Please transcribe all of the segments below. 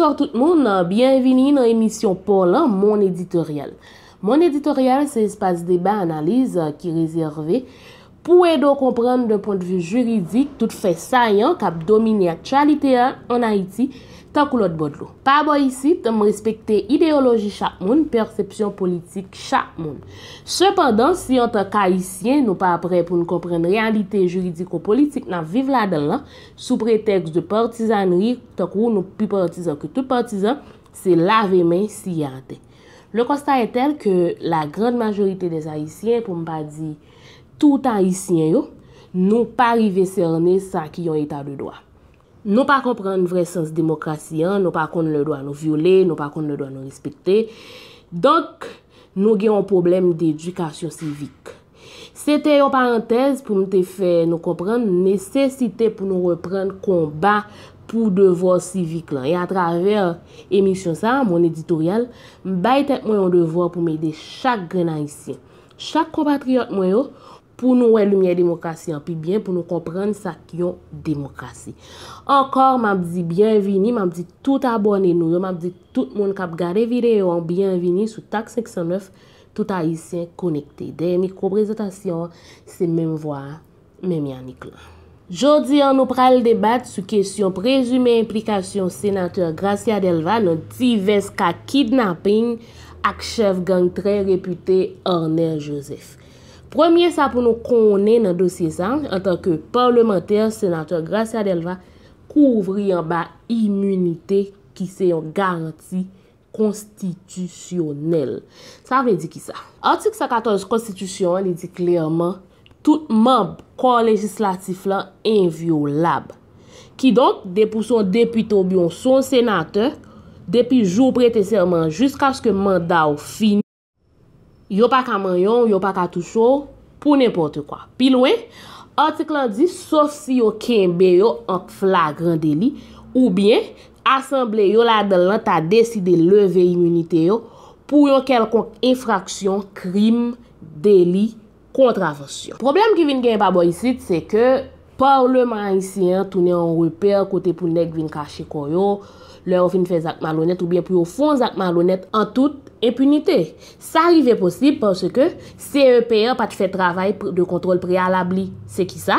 Bonsoir tout le monde, bienvenue dans l'émission Parlant, mon éditorial. Mon éditorial, c'est l'espace débat analyse qui est réservé pour aider à comprendre d'un point de vue juridique tout fait saillant qui a dominé l'actualité en Haïti tant que l'autre bord de l'eau. Pas bon ici, de respecter l'idéologie chaque monde, perception politique chaque monde. Cependant, si en tant qu'haïtien, nous pas prêts pour nous comprendre la réalité juridique ou politique, nous vivons là-dedans, sous prétexte de partisanerie, tant que nous plus partisans que tout partisan, c'est laver main si yante. Le constat est tel que la grande majorité des Haïtiens, pour ne pas dire tout Haïtien, n'ont pas arrivé à cerner ça qui est un état de droit. Nous ne comprenons pas le vrai sens de la démocratie, nous ne comprenons pas le droit à nous violer, nous ne comprenons pas le droit à nous respecter. Donc, nous avons un problème d'éducation civique. C'était une parenthèse pour nous faire comprendre la nécessité pour nous reprendre le combat pour devoir civique. Et à travers l'émission, mon éditorial, je vais vous un devoir pour m'aider chaque grand haïtien, chaque compatriote, pour nous voir lumière démocratie en plus bien pour nous comprendre ça qui est démocratie. Encore m'a dit bienvenue, m'a dit tout abonné nous, m'a dit tout le monde qui a regardé vidéo bienvenue sur TAK 509 tout haïtien connecté. Des micro-présentations, c'est même voix, même Yannick là. Jodi nous pral débattre sur question présumée implication sénateur Gracia Delva dans divers cas kidnapping avec chef gang très réputé Orner Joseph. Premier ça pour nous connaître dans dossier ça en tant que parlementaire sénateur Gracia Delva couvri en bas immunité qui c'est une garantie constitutionnelle. Ça veut dire qui ça? Article 114 Constitution il dit clairement tout membre corps législatif là inviolable. Qui donc depuis son député ou bien son sénateur depuis jour prêté serment jusqu'à ce que mandat ou fini yo pas ka manyon, yo pas ka toucho pour n'importe quoi. Puis loin, article dit sauf si yo kembe yo en flagrant délit ou bien assemblée yo la dedans ta décidé lever immunité yo pour yon quelconque infraction, crime, délit, contravention. Problème qui vient gagner pas bon ici c'est que parlement haïtien tourner en repère côté pour nèg vinn cacher koyo, leur vinn faire acte malhonnête ou bien pour font acte malhonnête en toute impunité. Ça arrive possible parce que CEPA pas de fait travail de contrôle préalable. C'est qui ça?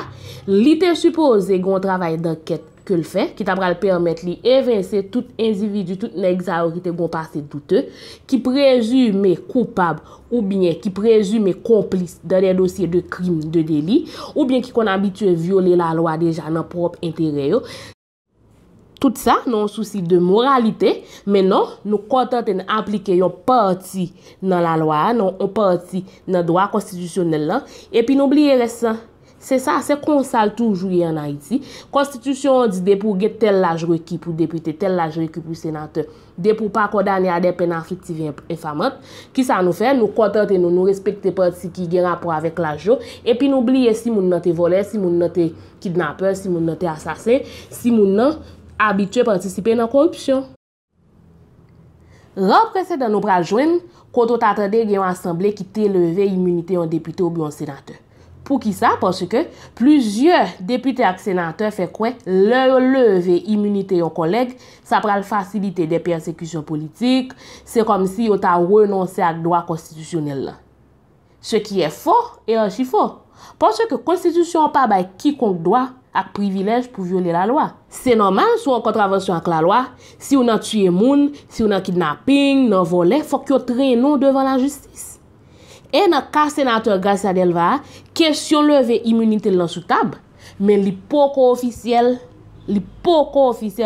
L'ité supposé gon travail d'enquête que le fait qui t'a pral permettre li évincer tout individu, tout nèg sa qui te gon passé douteux, qui présumé coupable ou bien qui présumé complice dans des dossiers de crime, de délit ou bien qui kon habitué violer la loi déjà dans propre intérêt yo. Tout ça, non souci de moralité, mais non, nous contentons d'appliquer une partie dans la loi, non, une partie dans le droit constitutionnel. Là. Et puis, n'oubliez ça. C'est ça, c'est qu'on sale toujours en Haïti. Constitution dit de pour tel âge requis pour député, tel âge requis pour sénateur, de pour pas condamner à des peines afflictives infamantes. Qui ça nous fait? Nous contentons, nous respectons parti qui a rapport avec l'âge. Et puis n'oubliez si nous n'avons pas volé, si nous n'avons pas kidnappé, si nous n'avons pas assassin, si nous n'avons habitué à participer à la corruption. Rap précédent nous pral joindre quand on attendait une assemblée qui t'a levé immunité en député ou bien en sénateur. Pour qui ça? Parce que plusieurs députés et sénateurs fait quoi? Leur lever immunité en collègue, ça pral faciliter des persécutions politiques, c'est comme si on t'a renoncé à droit constitutionnel. Ce qui est faux et archi faux. Parce que la Constitution n'a pas de quiconque droit avec privilège pour violer la loi. C'est normal, si on a contravention avec la loi, si on a tué moun, si on a kidnapping, non volé, il faut que vous traînez devant la justice. Et dans le cas sénateur Gracia Delva, question levée immunité dans sous table, mais l'hypoco officiel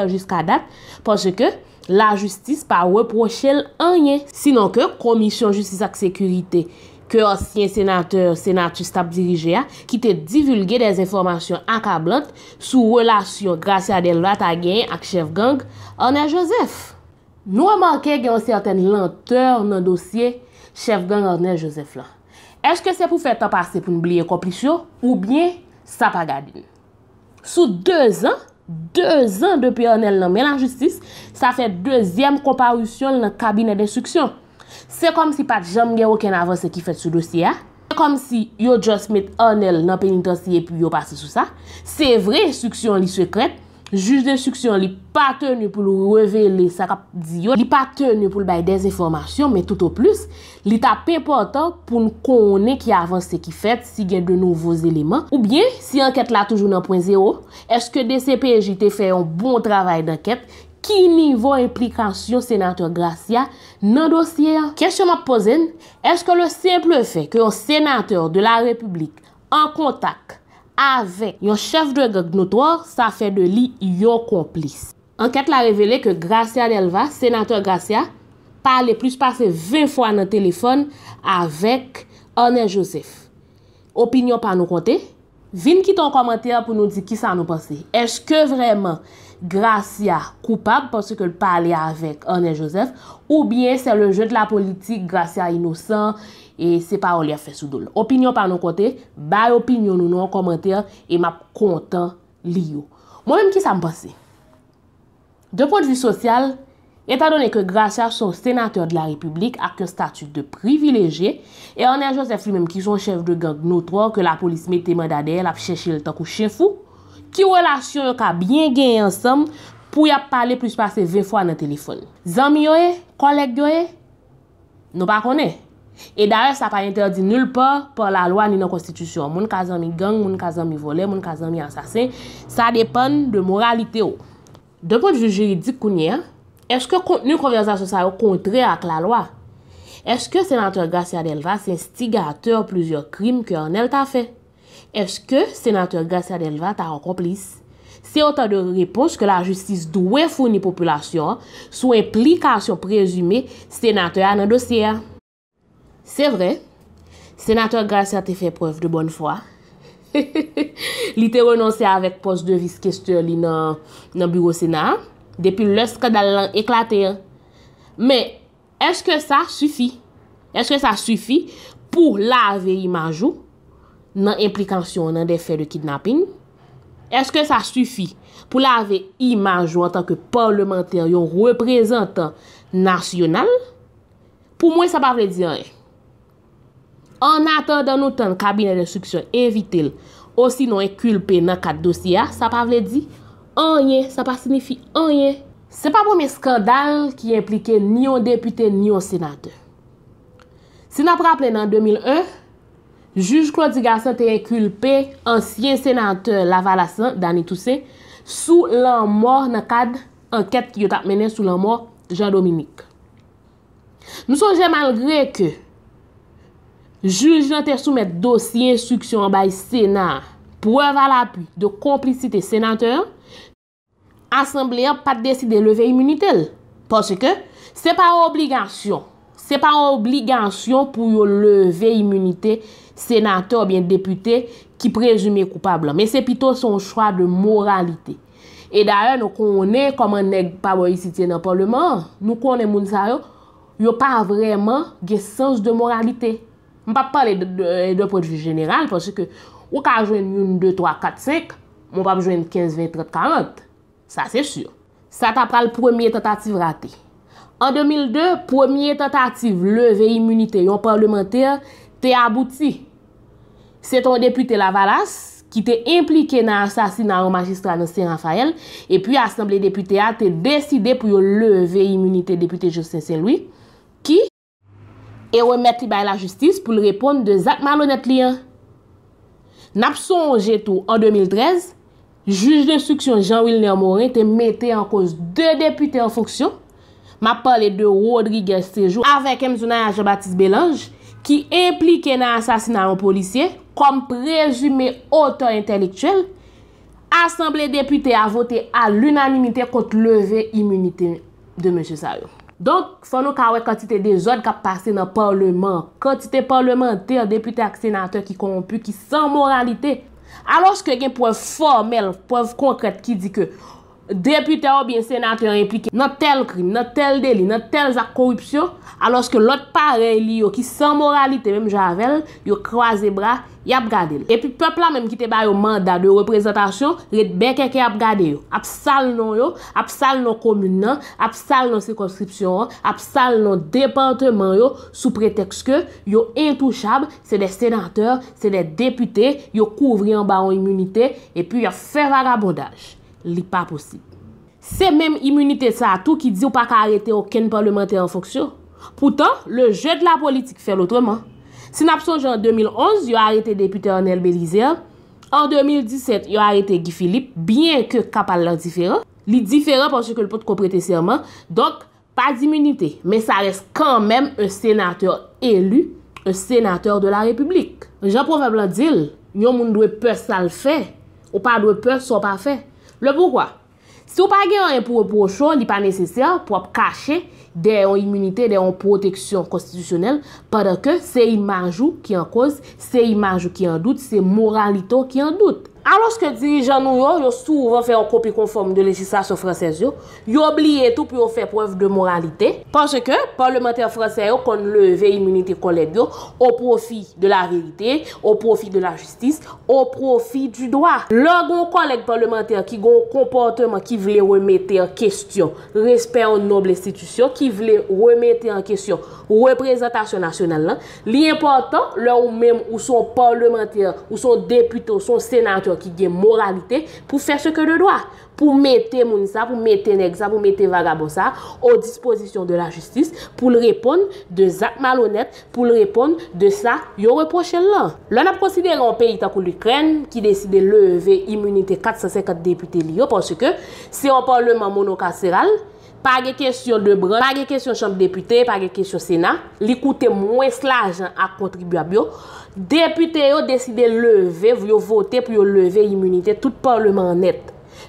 jusqu'à date, parce que la justice pas reproché rien. Sinon que commission justice et sécurité que ancien sénateur, sénatrice tab dirigé qui te divulgué des informations accablantes sur relation Gracia Delva ta gagné avec chef gang Arnaud Joseph. Nous remarqué qu'il y a une certaine lenteur dans le dossier chef gang Arnaud Joseph là. Est-ce que c'est pour faire temps passer pour oublier complice ou bien ça pas garder? Sous 2 ans depuis Arnaud nommé la justice, ça fait deuxième comparution dans le cabinet d'instruction. C'est comme si pas de jamais aucun avance qui fait ce dossier. C'est comme si yo just met Arnel dans pénitencier et puis yo passe sous ça. C'est vrai, instruction li secrète, juge d'instruction n'est pas tenu pour le révéler, ça dit, n'est pas tenu pour le bail des informations, mais tout au plus, il est important pour nous connaître qui avance, qui fait, s'il y a de nouveaux éléments. Ou bien, si l'enquête là toujours dans point zéro, est-ce que DCPJ te fait un bon travail d'enquête? Qui niveau implication sénateur Gracia dans le dossier? Question m'a posée, est-ce que le simple fait qu'un sénateur de la République en contact avec un chef de gang notoire, ça fait de lui un complice? Enquête l'a révélé que Gracia Delva, sénateur Gracia, parlait plus passé 20 fois dans le téléphone avec Orner Joseph. Opinion par nous compter. Vin quitte un commentaire pour nous dire qui ça nous pense. Est-ce que vraiment Gracia coupable parce que le parler avec Ernest Joseph, ou bien c'est le jeu de la politique, Gracia innocent et c'est pas on lui a fait sous dole. Opinion par nos côtés, bah opinion nous en commentaire et m'a content lio. Moi-même qui ça me pense. De point de vue social, étant donné que Gracia sont sénateur de la République avec un statut de privilégié, et Orner Joseph lui-même qui sont chef de gang notoire que la police mette mandat d'elle a cherché le temps chien fou, qui relation qu'a bien gagné ensemble pour y parler plus passer 20 fois dans le téléphone. Zami yoé, collègue yoé, nous pas connaît. Et d'ailleurs ça pas interdit nulle part par la loi ni dans la constitution. Moun ka zami gang, moun ka zami volé, moun ka zami assassin, ça dépend de moralité. De point de vue juridique kounye, est-ce que contenu conversation ça est contraire avec la loi? Est-ce que sénateur Gracia Delva est instigateur plusieurs crimes que Arnel t'a fait? Est-ce que sénateur Gracia Delva t'a un complice? C'est autant de réponses que la justice doit fournir population sous implication présumée sénateur dans le dossier. C'est vrai, sénateur Gracia t'a fait preuve de bonne foi. Il t'a renoncé avec poste de vice-questeur dans le bureau Sénat. Depuis le scandale éclaté. Mais est-ce que ça suffit? Est-ce que ça suffit pour laver l'image ou dans l'implication dans des faits de kidnapping? Est-ce que ça suffit pour laver l'image en tant que parlementaire, un représentant national? Pour moi, ça ne veut pas dire rien. En attendant nous temps, le cabinet d'instruction invite ou sinon inculpé dans 4 dossiers, ça ne veut pas dire rien, ça pas signifie rien. C'est pas premier scandale qui impliquait ni un député ni un sénateur. Si nous rappelons en 2001, juge Claudy Gassant a inculpé ancien sénateur Lavalassan, Dany Toussaint, sous la mort dans le cadre enquête qui a mené sous la mort Jean-Dominique. Nous sommes malgré que juge a soumis dossier instruction en bas Sénat, preuve à l'appui de complicité sénateur. Assemblée pas décidé de lever immunité parce que c'est pas obligation. C'est pas obligation pour lever immunité sénateur ou bien député qui présumé coupable, mais c'est plutôt son choix de moralité. Et d'ailleurs nous connaissons comment nèg pas ici dans le parlement, nous connaissons moun sa yo, yo pas vraiment gen sens de moralité. On pas parler de point de vue général parce que ou ka joindre 1 2 3 4 5, on pas joindre 15 20 30 40. Ça, c'est sûr. Ça t'a pris le premier tentative ratée. En 2002, première tentative lever immunité un parlementaire t'est abouti. C'est un député Lavalas qui t'est impliqué dans l'assassinat d'un magistrat dans Saint-Raphaël et puis l'Assemblée des députés a décidé pour lever immunité député Justin Saint-Louis qui est remettre à la justice pour répondre de actes malhonnêtes liens. N'a pas songé tout en 2013. Juge d'instruction Jean-Wilner Morin te mettait en cause 2 députés en fonction. M'a parlé de Rodriguez séjour avec Jean-Baptiste Bélange qui impliqué dans l'assassinat d'un policier comme présumé auteur intellectuel. Assemblée des députés a voté à l'unanimité contre lever immunité de M. Sayo. Donc, il faut nous avoir quantité des ordres qui passent dans le Parlement, quantité parlementaire, députés et sénateurs qui corrompus, qui sans moralité. Alors que il y a une preuve formelle, preuve concrète qui dit que député ou bien sénateur impliqué dans tel crime, dans tel délit, dans telle corruption, alors que l'autre pareil qui sans moralité, même Javel, il croise les bras, il a gardé. Et puis peuple là même qui te ba yo mandat de représentation, rebeke qui a gardé, a sal non yo, a sal non commune, a sal non circonscription, a sal non département yo sous prétexte que yo intouchable, c'est des sénateurs, c'est des députés, yo couvri en bas en immunité et puis yo fait vagabondage. li pas possible. C'est même immunité ça tout qui dit ou pas arrêter aucun parlementaire en fonction. Pourtant, le jeu de la politique fait l'autrement. Si nous avons en 2011, il a arrêté le député Arnel Bélizère. En 2017, il a arrêté Guy Philippe, bien que Kapal différent. Il est différent parce que le pote qu'on prête serment. Donc, pas d'immunité. Mais ça reste quand même un sénateur élu, un sénateur de la République. Jean-Prophète Blanc dit, nous ne devons pas peur ça le fait. Ou pas de peur ça pas fait. Le pourquoi? Si vous n'avez pas de reproche, il n'est pas nécessaire pour cacher des immunités, des protections constitutionnelles, pendant que c'est l'image qui est en cause, c'est l'image qui est en doute, c'est la moralité qui est en doute. Alors que les dirigeants nous ont souvent fait une copie conforme de la législation française, ils ont oublié tout pour faire preuve de moralité, parce que les parlementaires français ont levé l'immunité collègue au profit de la vérité, au profit de la justice, au profit du droit. Leurs collègues parlementaires qui ont un comportement qui voulait remettre en question respect aux nobles institutions, qui voulait remettre en question représentation nationale, l'important, là où même où sont parlementaires, où sont députés, où sont sénateurs, qui gagne moralité pour faire ce que le droit, pour mettre moun ça, pour mettre nèg ça, pour mettre vagabond ça aux dispositions de la justice pour le répondre de actes malhonnêtes, pour le répondre de ça yo reproché là. Là on a considéré un pays tant que l'Ukraine qui décide de lever immunité 450 députés liés parce que c'est un parlement monocasséral, pas de question de branche, pas de question de chambre député, pas de question de sénat, li coûte moins l'argent à contribuable. Députés ont décidé de lever, vous voter pour lever l'immunité tout parlement net.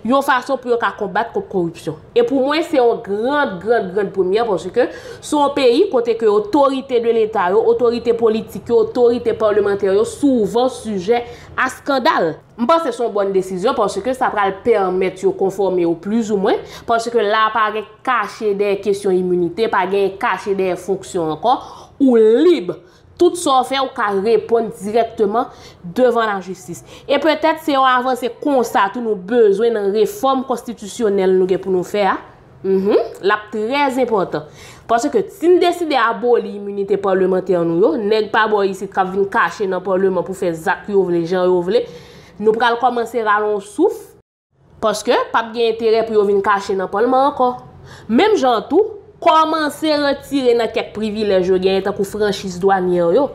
Une façon pour combattre la corruption. Et pour moi, c'est une grande première parce que son pays, côté que l'autorité de l'État, l'autorité politique, l'autorité parlementaire, souvent sujet à scandale. Je pense que c'est une bonne décision parce que ça va permettre de conformer au plus ou moins. Parce que là, pas cacher des questions d'immunité, pas cacher des fonctions encore, ou libre. Tout ça fait ou qu'à répondre directement devant la justice. Et peut-être c'est en avancée comme ça tout nous besoin d'une réforme constitutionnelle nous pour nous faire. La très important parce que si nous décidons d'abolir l'immunité parlementaire nous n'est pas bon ici qu'a venir cacher dans le parlement pour faire zak yo vle, jan yo vle, nous pral commencer à l'on souffle parce que pas gain intérêt pour venir cacher dans le parlement encore. Même Jean tout commencer à retirer dans quelques privilèges gagnés tant que franchise douanière yo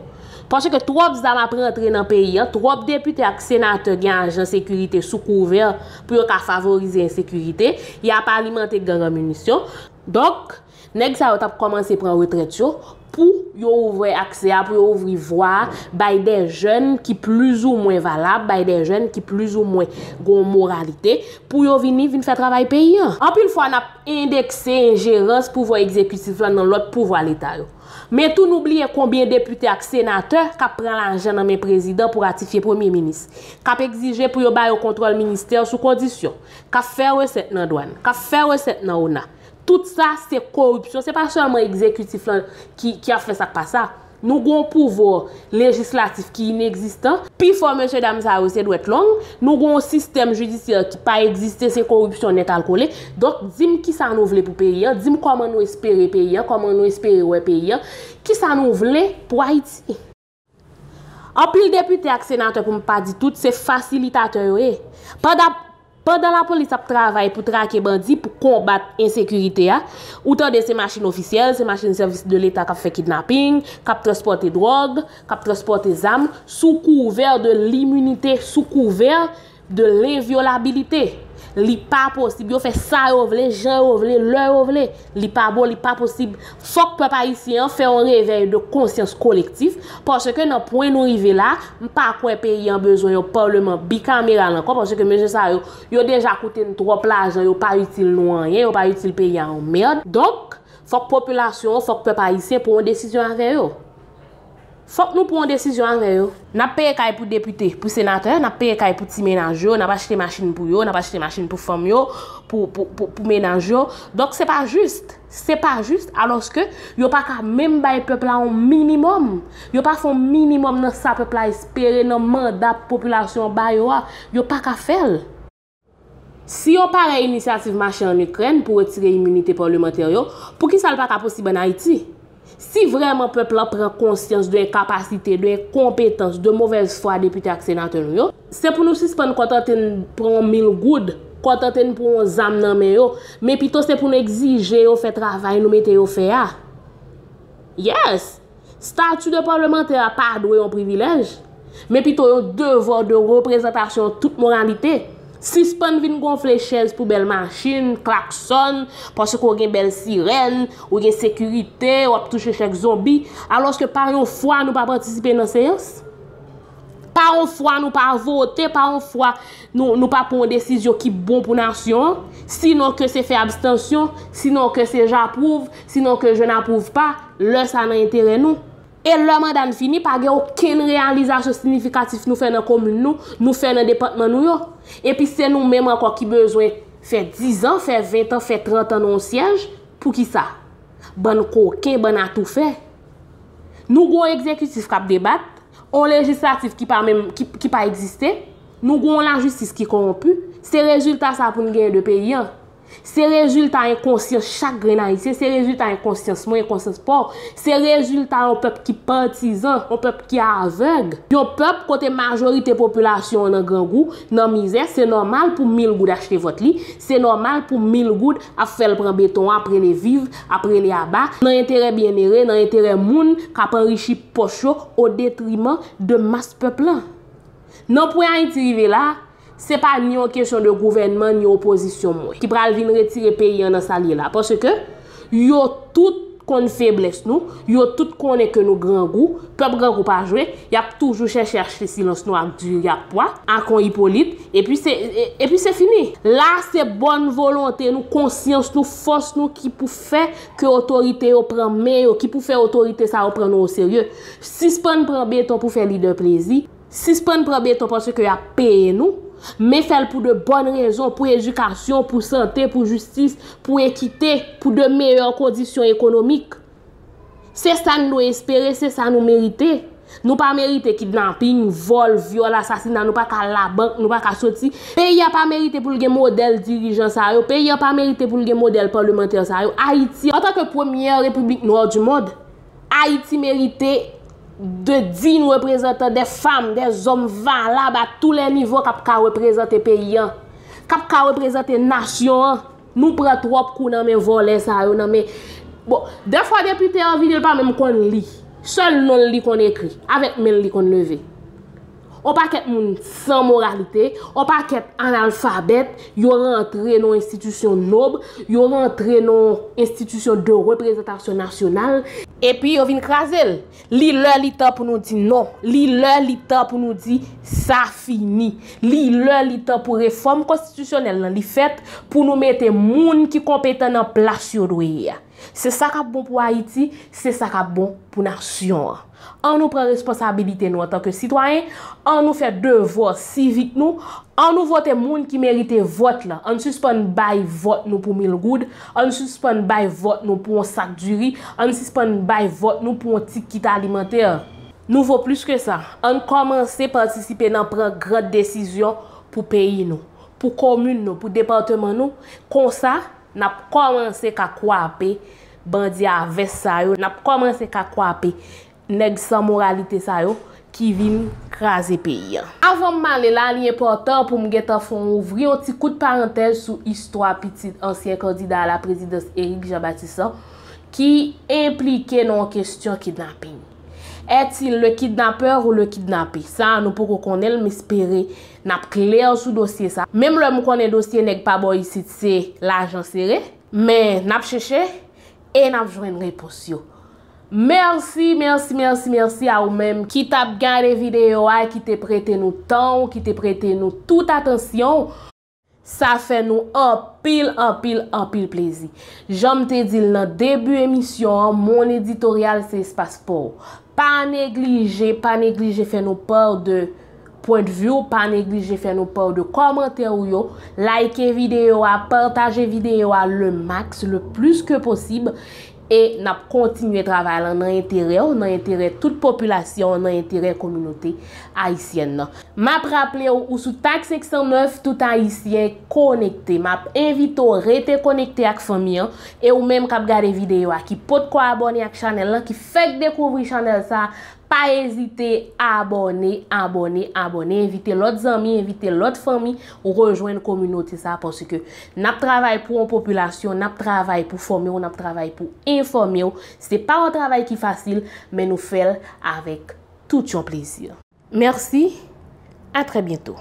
parce que trop d'armes après entrer dans le pays hein, trop de députés et sénateurs gagnent agent sécurité sous couvert pour favoriser l'insécurité, il y a pas alimenté gang en munitions. Donc nèg ça t'a commencé prendre retraite yo pour ouvrir accès à, pour ouvrir voie by des jeunes qui plus ou moins valables, by des jeunes qui plus ou moins gon moralité pour venir faire travail pays. En plus, fois on a indexé ingérence pouvoir exécutif dans l'autre pouvoir l'état. Mais tout n'oubliez combien de députés et sénateurs qui prennent l'argent dans mes présidents pour ratifier premier ministre, qui exiger pour yo bailler au contrôle ministère sous condition, qui faire recette dans douane, qui faire recette dans ONA. Tout ça, c'est corruption. Ce n'est pas seulement l'exécutif qui a fait ça, pas ça. Nous avons un pouvoir législatif qui est inexistant. Puis, monsieur dame ça aussi doit être long. Nous avons un système judiciaire qui n'a pas existé, c'est corruption net alcoolée. Donc, dis-moi qui ça nous voulait pour payer, dis-moi comment nous espérons payer, comment nous espérons payer, qui ça nous voulait pour Haïti. En plus, député et sénateur, pour ne pas dire tout, c'est facilitateur. Pendant la police travaille pour traquer bandits, pour combattre l'insécurité, autant de ces machines officielles, ces machines de service de l'État qui fait kidnapping, qui transporte drogue, qui transporte armes, sous couvert de l'immunité, sous couvert de l'inviolabilité. Li pas possible, yo fait ça yo vle, jan yo vle, lè yo vle, li pas bon, li pas possible. Faut que peuple haïtien fait un réveil de conscience collective parce que dans point nous arriver là, pas quoi pays en besoin au parlement bicaméral encore parce que monsieur ça yo déjà coûté trop l'argent, yo pas utile nous rien, yo pas utile pays en merde. Donc, faut que population, faut que peuple haïtien prenne une décision avec eux. Faut que nous prenions une décision avec eux. N'a payé pour député, pour sénateur, n'a payé pour petit ménage, n'a pas acheté machine pour eux, n'a pas acheté machine pour femme, pour ménage. Donc c'est pas juste. C'est pas juste alors que yo pas ka même bay peuple là un minimum. Yo pas font minimum dans sa peuple là espérer dans mandat population bay yo, yo pas ka faire. Si on parle initiative marche en Ukraine pour retirer immunité parlementaire yo, pour qui ça le pas possible en Haïti? Si vraiment le peuple prend conscience de l'incapacité, de l'incompétence, de mauvaise foi des députés et sénateurs, c'est pour nous suspendre quand on prend 1000 goudes contenter pour on zam nan men yo, mais plutôt c'est pour nous exiger au fait travail nous mettez au fait a. Yes, statut de parlementaire a pas droit un privilège, mais plutôt un devoir de représentation toute moralité. Si span vin gonfler chaise pour belle machine, klaxon parce qu'on gen belle sirène, ou gen sécurité, ou toucher chaque zombie, alors que par une fois nous pas participer dans séance. Par une fois nous pas voter, par une fois nous pas prendre décision qui bon pour nation, sinon que c'est fait abstention, sinon que c'est j'approuve, sinon que je n'approuve pas, le ça n'a intérêt nous. Et le mandat fini, pas aucune réalisation significative nous fait dans la commune, nous fait dans le département. Et puis c'est nous-mêmes encore qui besoin faire 10 ans, faire 20 ans, faire 30 ans dans le siège. Pour qui ça? Bon coquin, bon à tout faire. Nous avons un exécutif qui débattre, un législatif qui n'a pas existé, nous avons la justice qui est corrompue. Ces résultats, ça pour nous gagner de pays. Ces résultats inconscients, chaque Grenadien, ces résultats inconscients, moins inconscients, pauvres, ces résultats un peuple qui partisan, un peuple qui aveugle, un peuple côté majorité population dans grand goût, dans misère, c'est normal pour 1000 gouttes acheter votre lit, c'est normal pour 1000 gouttes à faire prendre béton après les vivres, après les abats, dans intérêt bien erré, dans intérêt moun, qui a enrichi poche au détriment de masse peuple. Non pour Haïti arriver là. Ce n'est pas ni une question de gouvernement ni opposition qui va venir retirer le pays dans sa ligne là. Parce que ils ont tout qu'on faiblesse nous, ils ont tout qu'on est que nous grand goût, peuple grand goût pas jouer, il y a toujours chercher silence nous avec du poids, à con Hippolyte et puis c'est fini. Là c'est bonne volonté, nous conscience, nous force nous qui pour faire que autorité au prend mais qui pour faire autorité ça prend nous au sérieux. Suspend prend béton pour faire leader plaisir, suspend prend béton parce que y a payé nous. Mais faire pour de bonnes raisons, pour éducation, pour santé, pour justice, pour équité, pour de meilleures conditions économiques. C'est ça nous espérer, c'est ça nous mériter. Nous pas mériter kidnapping, vol, viol, assassinat, nous pas qu'à la banque, nous pas qu'à sortir. Pays a pas mérité pour le modèle dirigeant ça, pays a pas mérité pour le modèle parlementaire ça. Haïti, en tant que première république noire du monde, Haïti méritait de dignes représentants, des femmes, des hommes valables à tous les niveaux qui représentent le pays, qui représentent la nation. Nous prenons trop coups dans mes volets, ça. Bon, des fois, député en ville, pas même qu'on lit. Seul non lit qu'on écrit, avec même lit qu'on levé. On pas qu'être monde sans moralité, on pas qu'être analphabète, ils rentrent dans institution noble, ils rentrent dans institution de représentation nationale et puis ils viennent craser. Li leur li temps pour nous dire non, li leur li temps pour nous dire ça fini. Li leur li temps pour réforme constitutionnelle li fait pour nous mettre monde qui compétent en place yo doyer. C'est ça qui est bon pour Haïti, c'est ça qui est bon pour la nation. On nous prend responsabilité nous en tant que citoyens, on nous fait devoir civique nous, on nous vote moun qui mérite vote là, on suspend bail vote nous pour 1000 goud, on suspend bail vote nous pour un sac de riz, on suspend bail vote nous pour un petit kit alimentaire. Nous vaut plus que ça. On commence à participer dans prendre grande décision pour pays nous, pour commune nous, pour département nous, comme ça n'a commencé à croiper bandi avec ça yo, n'a commencé à croiper nèg sans moralité ça yo qui vient craser pays. Avant m'aller là, il est important pour me geta font ouvrir un petit coup de parenthèse sur histoire petite ancien candidat à la présidence Eric Jabatissa qui impliqué dans question kidnapping. Est-il le kidnappeur ou le kidnappé? Ça nous pour connaître mais espérer n'a clair sur dossier ça. Même l'homme connaît dossier nèg pas bon ici c'est l'agent serré mais n'a cherché et n'a joindre réponse yo. Merci à vous-même qui t'a regardé vidéo, qui t'a prêté nous temps, qui t'a prêté nous toute attention. Ça fait nous en pile plaisir. J'aime te dire dans début émission, mon éditorial c'est espace pour. Pas négliger fait nous peur de point de vue, pas négliger fait nous peur de commentaires ou yo, liker vidéo, partager vidéo le max, le plus que possible. Et n'a continué travailler dans intérêt toute population, dans intérêt communauté haïtienne. M'a rappelé ou sous TAK 509 tout haïtien connecté. M'a invité à rester connecté avec famille et ou même cap regarder vidéo qui peut quoi abonner à channel qui fait découvrir channel ça. pas hésiter à abonner, inviter l'autre ami, inviter l'autre famille, rejoindre la communauté ça parce que n'a travail pour une population, n'a travail pour former, n'a travail pour informer. C'est pas un travail qui est facile, mais nous faisons avec tout un plaisir. Merci, à très bientôt.